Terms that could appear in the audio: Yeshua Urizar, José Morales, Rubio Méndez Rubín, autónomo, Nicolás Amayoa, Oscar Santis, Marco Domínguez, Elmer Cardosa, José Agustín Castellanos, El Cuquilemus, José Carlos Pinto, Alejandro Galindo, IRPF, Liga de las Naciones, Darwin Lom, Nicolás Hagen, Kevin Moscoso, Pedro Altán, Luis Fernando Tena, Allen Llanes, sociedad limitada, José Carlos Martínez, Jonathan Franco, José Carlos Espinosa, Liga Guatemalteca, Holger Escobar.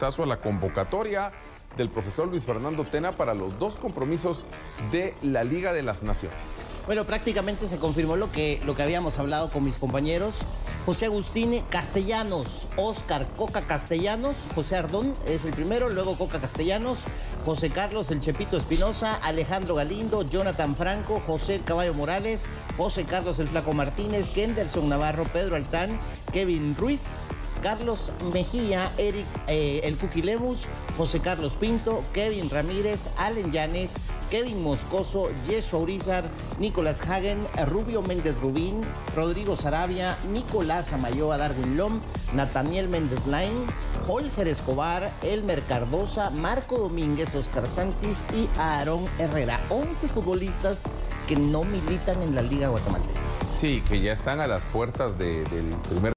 vistazo a la convocatoria del profesor Luis Fernando Tena para los dos compromisos de la Liga de las Naciones. Bueno, prácticamente se confirmó lo que habíamos hablado con mis compañeros. José Agustín Castellanos, Oscar Coca Castellanos, José Ardón es el primero, luego Coca Castellanos, José Carlos El Chepito Espinosa, Alejandro Galindo, Jonathan Franco, José El Caballo Morales, José Carlos El Flaco Martínez, Kenderson Navarro, Pedro Altán, Kevin Ruiz, Carlos Mejía, Eric, El Cuquilemus, José Carlos Pinto, Kevin Ramírez, Allen Llanes, Kevin Moscoso, Yeshua Urizar, Nicolás Hagen, Rubio Méndez Rubín, Rodrigo Sarabia, Nicolás Amayoa, Darwin Lom, Nataniel Méndez Lain, Holger Escobar, Elmer Cardosa, Marco Domínguez, Oscar Santis y Aarón Herrera. 11 futbolistas que no militan en la Liga Guatemalteca. Sí, que ya están a las puertas del primer